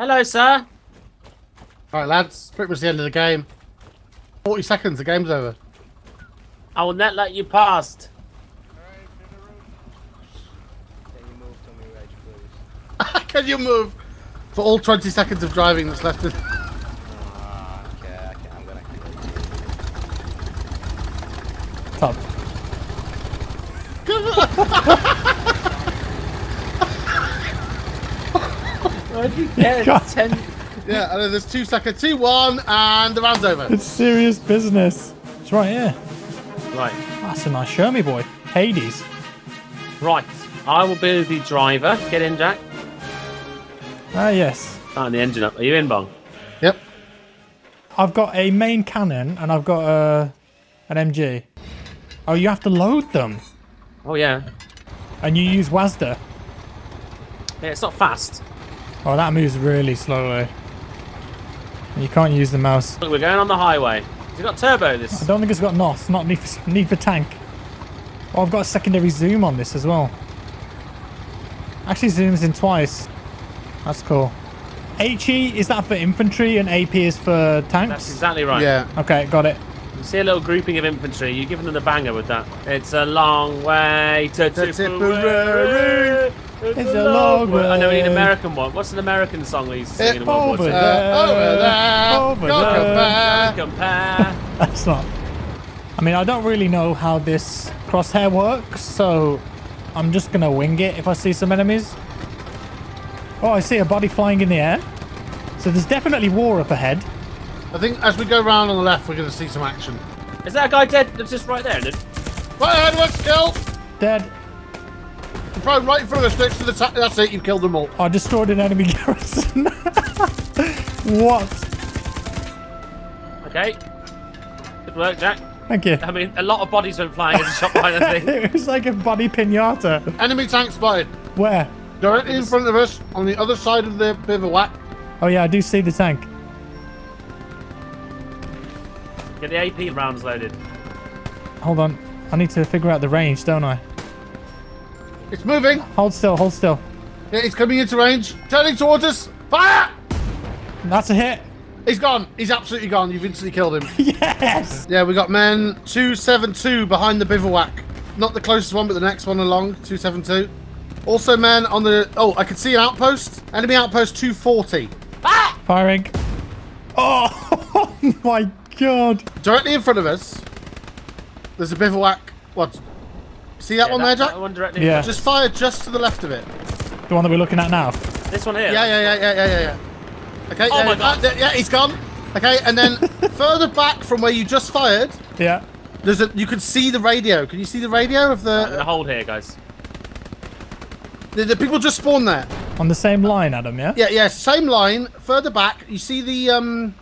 Hello, sir. All right, lads. Pretty much the end of the game. 40 seconds. The game's over. I will not let you past. Can you move, Tommy Rage, please? Can you move for all 20 seconds of driving that's left? Okay, I'm gonna kill you. Tom. Why'd you get it? 10. Yeah, and then there's 2 seconds, 2-1, and the round's over. It's serious business. It's right here. Right. That's a nice show me, boy. Hades. Right. I will be the driver. Get in, Jack. Ah, yes. Starting the engine up. Are you in, Bong? Yep. I've got a main cannon, and I've got an MG. Oh, you have to load them. Oh, yeah. And you use WASDA. Yeah, it's not fast. Oh, that moves really slowly. You can't use the mouse. Look, we're going on the highway. Has it got turbo, this? I don't think it's got NOS. Not need for tank. Oh, I've got a secondary zoom on this as well. Actually zooms in twice. That's cool. HE, is that for infantry and AP is for tanks? That's exactly right. Yeah. Okay, got it. You see a little grouping of infantry. You're giving them the banger with that. It's a long way to Tipperary. It's a long way. I know we need an American one. What's an American song we used to sing in World War II? Over there, over there, compare. That's not... I mean, I don't really know how this crosshair works, so I'm just going to wing it if I see some enemies. Oh, I see a body flying in the air. So there's definitely war up ahead. I think as we go round on the left, we're going to see some action. Is that a guy dead? That's just right there, dude. Right ahead, one's killed. Dead. Thrown right through us next to the top. That's it, you killed them all. I destroyed an enemy garrison. What? Okay. Good work, Jack. Thank you. I mean, a lot of bodies went flying as a shot by the thing. It was like a body pinata. Enemy tank spotted. Where? Directly in front of us, on the other side of the bivouac. Oh yeah, I do see the tank. Get the AP rounds loaded. Hold on. I need to figure out the range, don't I? It's moving. Hold still, hold still. Yeah, it's coming into range. Turning towards us. Fire! That's a hit. He's gone. He's absolutely gone. You've instantly killed him. Yes! Yeah, we got men 272 behind the bivouac. Not the closest one, but the next one along. 272. Also men on the... Oh, I can see an outpost. Enemy outpost 240. Ah! Firing. Oh, oh my God. Directly in front of us, there's a bivouac. What? See that one there, Jack? That one directly. Yeah. Just fire just to the left of it. The one that we're looking at now? This one here? Yeah. Okay. Oh, my God. Yeah, he's gone. Okay, and then further back from where you just fired. Yeah. There's a... You can see the radio. Can you see the radio of the... I'm going to hold here, guys. The people just spawned there. On the same line, Adam, yeah? Yeah, same line. Further back, you see the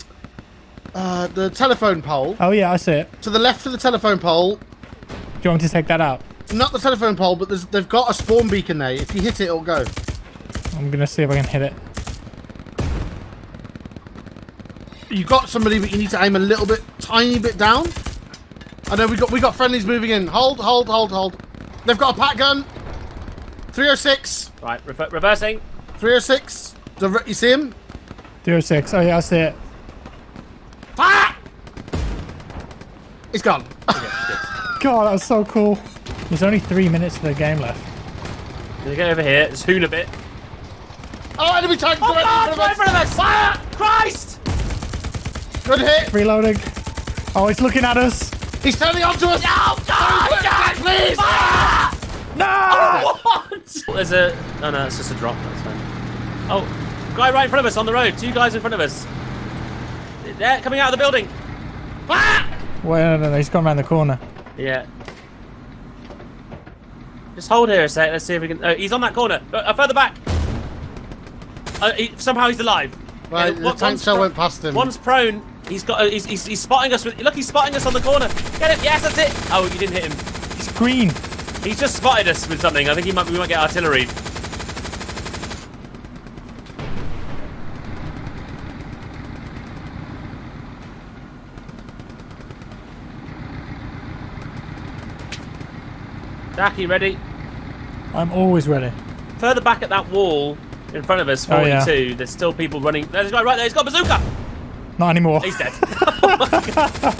telephone pole. Oh, yeah, I see it. To the left of the telephone pole. Do you want me to take that out? Not the telephone pole, but they've got a spawn beacon there. If you hit it, it'll go. I'm going to see if I can hit it. You got somebody, but you need to aim a little bit, tiny bit down. I know we got friendlies moving in. Hold. They've got a pat gun. 306. Right, reversing. 306. You see him? 306. Oh, yeah, I see it. Fire! He's gone. God, that was so cool. There's only 3 minutes of the game left. They get over here. It's hoon a bit. Oh, enemy tank! Oh, God! Right in front of us! Fire! Christ! Good hit. Reloading. Oh, he's looking at us. He's turning onto us. No! No! Jack, please! Fire! No! Oh, what? There's a... No, no, it's just a drop. That's fine. Oh, guy right in front of us on the road. Two guys in front of us. They're coming out of the building. Fire! Wait, no, he's gone around the corner. Yeah. Just hold here a sec. Let's see if we can... Oh, he's on that corner. Further back. Somehow he's alive. Right, the tank shell went past him. One's prone. He's got... He's spotting us with... Look, he's spotting us on the corner. Get him. Yes, that's it. Oh, you didn't hit him. He's green. He's just spotted us with something. I think we might get artillery. Jack, you ready? I'm always ready. Further back at that wall, in front of us, 42. Oh, yeah. There's still people running. There's a guy right there. He's got a bazooka. Not anymore. He's dead. Oh my God.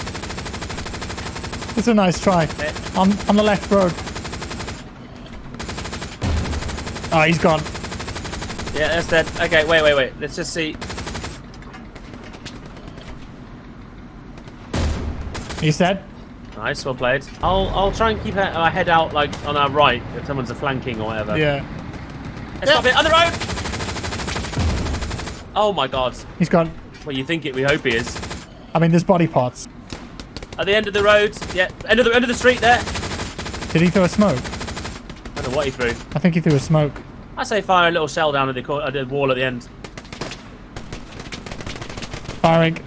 It's a nice try. Yeah. On the left road. Oh, he's gone. Yeah, that's dead. Okay, wait. Let's just see. He's dead. Nice, well played. I'll try and keep our head out, like on our right, if someone's flanking or whatever. Yeah. Let's stop it on the road. Oh my God. He's gone. Well, you think it? We hope he is. I mean, there's body parts. At the end of the road. Yeah, end of the street there. Did he throw a smoke? I don't know what he threw. I think he threw a smoke. I say fire a little shell down at the wall at the end. Firing.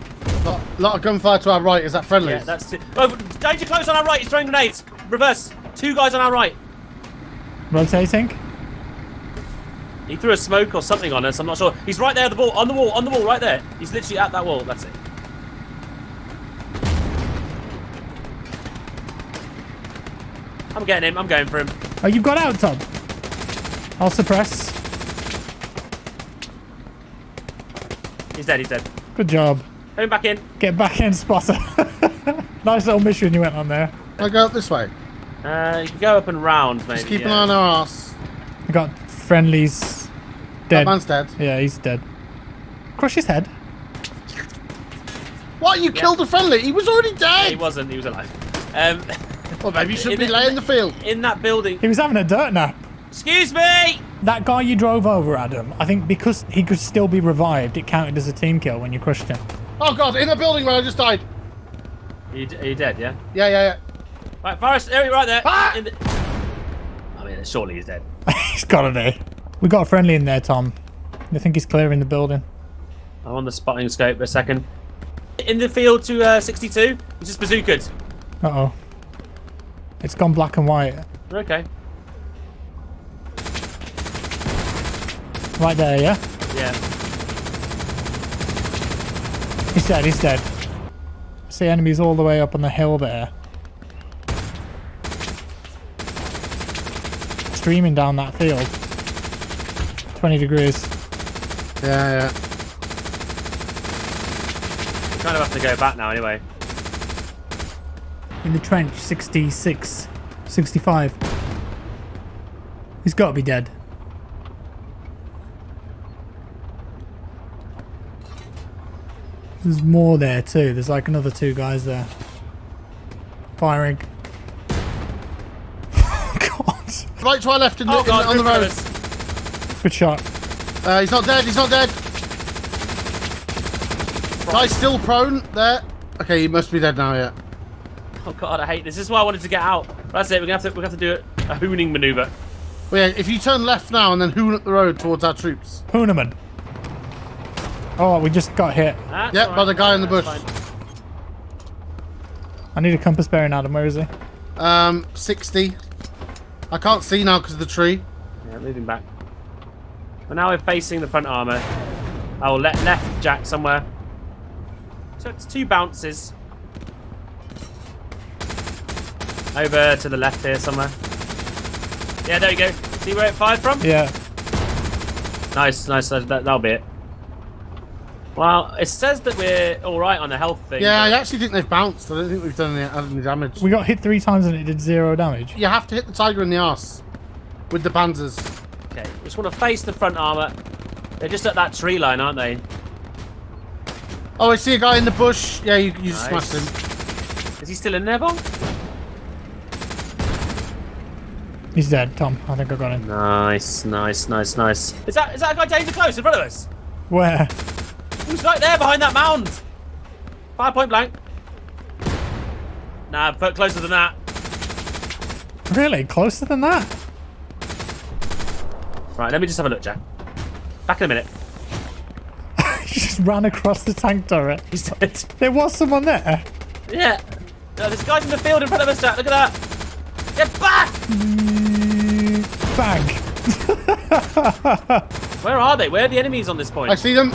A lot of gunfire to our right. Is that friendly? Yeah, that's it. Oh, danger close on our right. He's throwing grenades. Reverse. Two guys on our right. Rotating. He threw a smoke or something on us. I'm not sure. He's right there at the wall. On the wall. Right there. He's literally at that wall. That's it. I'm getting him. I'm going for him. Oh, you've got out, Tom. I'll suppress. He's dead. He's dead. Good job. Going back in. Get back in, spotter. Nice little mission you went on there. Can I go up this way? You can go up and round, maybe. Just keep an eye on our ass. I got friendlies dead. That man's dead. Yeah, he's dead. Crush his head. What? You killed a friendly? He was already dead. Yeah, he wasn't. He was alive. Well, maybe you should be laying the field. In that building. He was having a dirt nap. Excuse me! That guy you drove over, Adam, I think because he could still be revived, it counted as a team kill when you crushed him. Oh God, in the building where I just died. Are you dead, yeah? Yeah. Right, Forrest, right there. Ah! I mean, surely he's dead. He's gotta be. We got a friendly in there, Tom. I think he's clearing the building. I'm on the spotting scope for a second. In the field to 62, he's just bazookaed. Uh-oh. It's gone black and white. Okay. Right there, yeah? Yeah. He's dead. I see enemies all the way up on the hill there. Streaming down that field. 20 degrees. Yeah. We kind of have to go back now anyway. In the trench, 66. 65. He's got to be dead. There's more there too. There's like another two guys there. Firing. God. Right to our left and on the road. Good shot. He's not dead. Right. Guy's still prone there. Okay, he must be dead now, yeah. Oh God, I hate this. This is why I wanted to get out. That's it. We're gonna have to do a hooning maneuver. Well, yeah, if you turn left now and then hoon up the road towards our troops. Hoonerman. Oh, we just got hit. That's right. By the guy in the bush. Fine. I need a compass bearing, Adam. Where is he? 60. I can't see now because of the tree. Yeah, moving back. But now we're facing the front armour. I will let left Jack somewhere. So it's two bounces. Over to the left here somewhere. Yeah, there you go. See where it fired from? Yeah. Nice. That'll be it. Well, it says that we're all right on the health thing. Yeah, I actually think they've bounced. I don't think we've done any damage. We got hit 3 times and it did 0 damage. You have to hit the tiger in the arse with the panzers. Okay, we just want to face the front armour. They're just at that tree line, aren't they? Oh, I see a guy in the bush. Yeah, you smashed him. Is he still in there, Bong? He's dead, Tom. I think I got him. Nice. Is that a guy danger close in front of us? Where? Who's right there behind that mound? Fire point blank. Nah, but closer than that. Really? Closer than that? Right, let me just have a look, Jack. Back in a minute. He just ran across the tank turret. He's dead. There was someone there. Yeah. No, this guy's in the field in front of us, Jack. Look at that. Get back! Bang. Where are they? Where are the enemies on this point? I see them.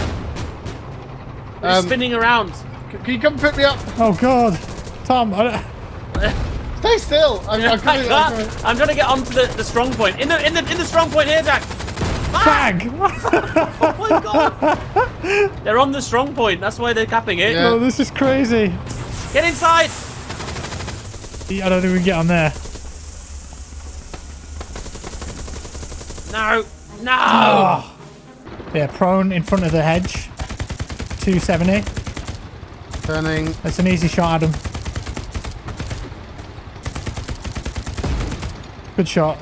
Spinning around. Can you come pick me up? Oh God, Tom! Stay still. I'm trying to get onto the strong point. In the strong point here, Jack. Bang! Oh my god! They're on the strong point, that's why they're capping it. Yeah. No, this is crazy. Get inside! I don't think we can get on there. No! No! Oh. Yeah, prone in front of the hedge. 270. Turning. That's an easy shot, Adam. Good shot.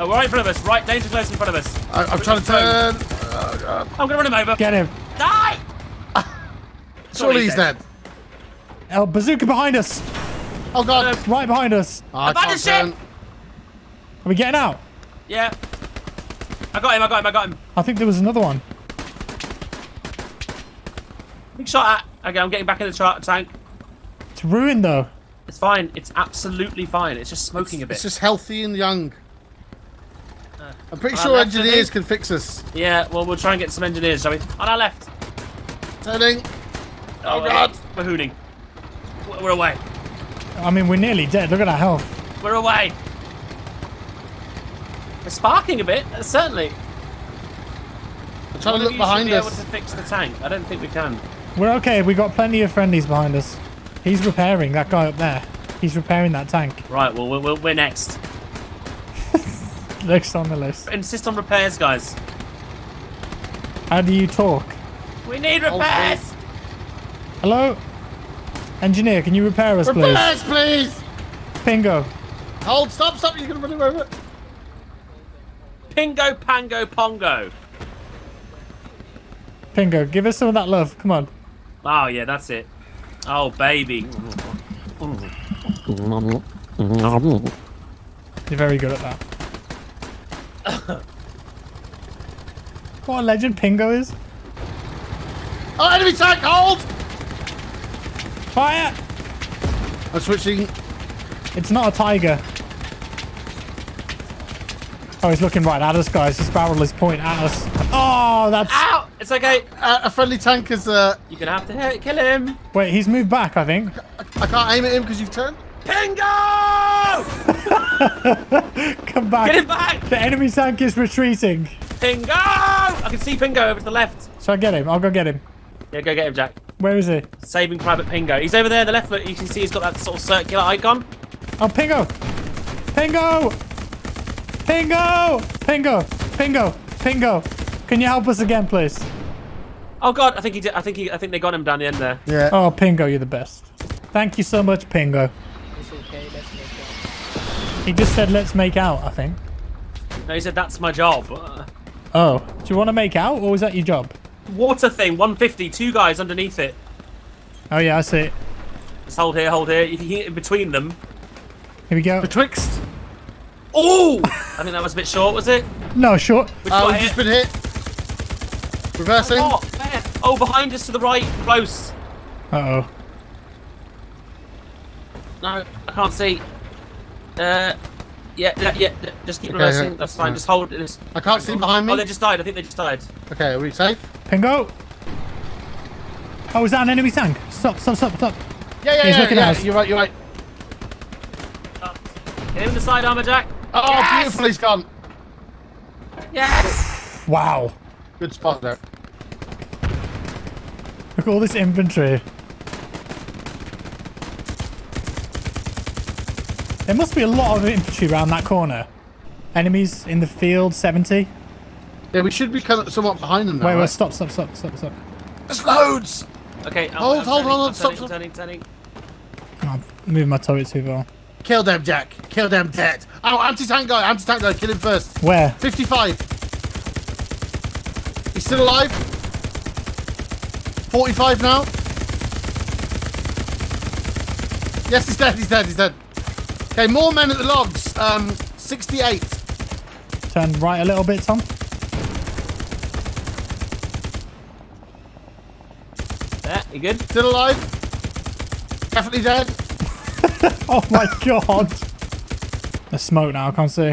Oh, we're right in front of us. Right, danger close in front of us. I'm trying to turn. Oh, God. I'm going to run him over. Get him. Die! Surely he's dead. El bazooka behind us. Oh, God. Right behind us. Oh, I can't turn. Are we getting out? Yeah. I got him, I got him, I got him. I think there was another one. Big shot at. Okay, I'm getting back in the tank. It's ruined, though. It's fine. It's absolutely fine. It's just smoking a bit. It's just healthy and young. I'm pretty sure engineers can fix us. Yeah, well, we'll try and get some engineers, shall we? On our left. Turning. Oh, God. We're hooting. We're away. I mean, we're nearly dead. Look at our health. We're away. We're sparking a bit, certainly. I'm trying to look behind us. Be able to fix the tank. I don't think we can. We're okay. We've got plenty of friendlies behind us. He's repairing, that guy up there. He's repairing that tank. Right, well, we're next. Next on the list. Insist on repairs, guys. How do you talk? We need repairs! Oh, hello? Engineer, can you repair us, please? Repairs, please! Pingo. Hold, stop, you're going to run him over. Pingo, pango, pongo. Pingo, give us some of that love, come on. Oh, yeah, that's it. Oh, baby. You're very good at that. What a legend Pingo is. Oh, enemy tank, hold! Fire! I'm switching. It's not a tiger. Oh, he's looking right at us, guys. His barrel is pointing at us. Oh, that's... Ow! It's okay. A friendly tank is... You're going to have to kill him. Wait, he's moved back, I think. I can't aim at him because you've turned. Pingo! Come back. Get him back. The enemy tank is retreating. Pingo! I can see Pingo over to the left. Shall I get him? I'll go get him. Yeah, go get him, Jack. Where is he? Saving Private Pingo. He's over there, the left foot. You can see he's got that sort of circular icon. Oh, Pingo! Pingo! Pingo! Pingo! Pingo! Pingo! Can you help us again, please? Oh, God. I think he did. I think they got him down the end there. Yeah. Oh, Pingo, you're the best. Thank you so much, Pingo. He just said, let's make out, I think. No, he said, that's my job. Oh, do you want to make out, or is that your job? Water thing, 150, two guys underneath it. Oh, yeah, I see it. Just hold here, hold here. If you hit in between them. Here we go. Betwixt. Oh! I think that was a bit short, was it? No, short. Oh, we've just been hit. Reversing. Oh, oh, behind us to the right, close. Uh-oh. No, I can't see. Yeah, just keep reversing. That's fine. Just hold it. I can't see behind me. Oh, they just died. I think they just died. Okay, are we safe? Pingo. Oh, is that an enemy tank? Stop. Yeah. He's looking at us. You're right. Get him in the side armor, Jack. Oh, yes! Beautiful. He's gone. Yes. Wow. Good spot there. Look at all this infantry. There must be a lot of infantry around that corner. Enemies in the field, 70. Yeah, we should be somewhat behind them now. Wait, right? Stop. There's loads! Okay, I'm moving my turret too far. Kill them, Jack. Kill them dead. Oh, anti-tank guy. Kill him first. Where? 55. He's still alive. 45 now. Yes, he's dead. Okay, more men at the logs. 68. Turn right a little bit, Tom. There, you good? Still alive. Definitely dead. Oh my god. There's smoke now, I can't see.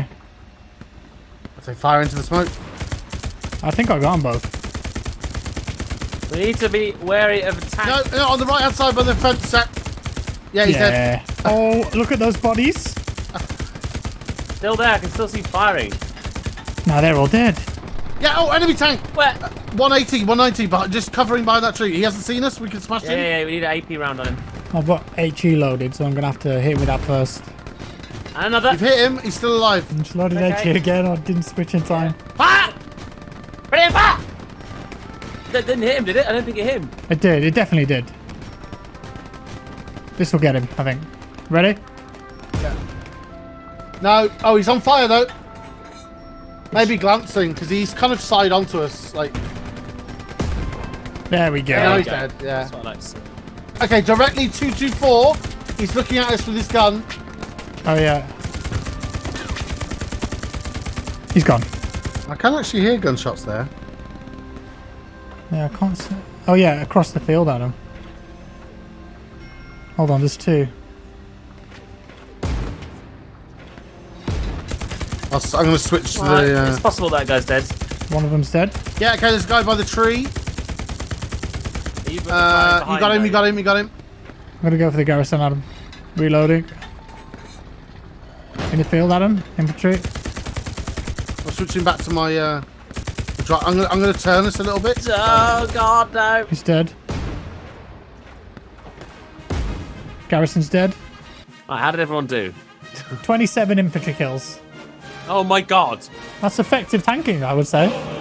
I'd say fire into the smoke. I think I got them both. We need to be wary of attack. No, on the right hand side by the front set. Yeah, he's dead. Oh, look at those bodies. still there. I can still see firing. No, they're all dead. Yeah, oh, enemy tank! Where? 180, 190, but just covering by that tree. He hasn't seen us. We can smash him. Yeah, we need an AP round on him. I've got HE loaded, so I'm going to have to hit him with that first. And another. You've hit him. He's still alive. I'm just loading HE again. I didn't switch in time. Ah! Ready, fire! That didn't hit him, did it? I don't think it hit him. It did. It definitely did. This will get him, I think. Ready? Yeah. No. Oh, he's on fire, though. Maybe glancing, because he's kind of side onto us. Like. There we go. Yeah, no, he's dead. Yeah. That's what I like to see. Okay, directly 224. He's looking at us with his gun. Oh, yeah. He's gone. I can actually hear gunshots there. Yeah, I can't see. Oh, yeah, across the field at him. Hold on, there's two. I'm going to switch to the... It's possible that guy's dead. One of them's dead? Yeah, okay, there's a guy by the tree. You got him, you got him, you got him. I'm going to go for the garrison, Adam. Reloading. In the field, Adam. Infantry. I'm switching back to my... I'm going to turn this a little bit. Oh, God, no. He's dead. Garrison's dead. Right, how did everyone do? 27 infantry kills. Oh, my God. That's effective tanking, I would say.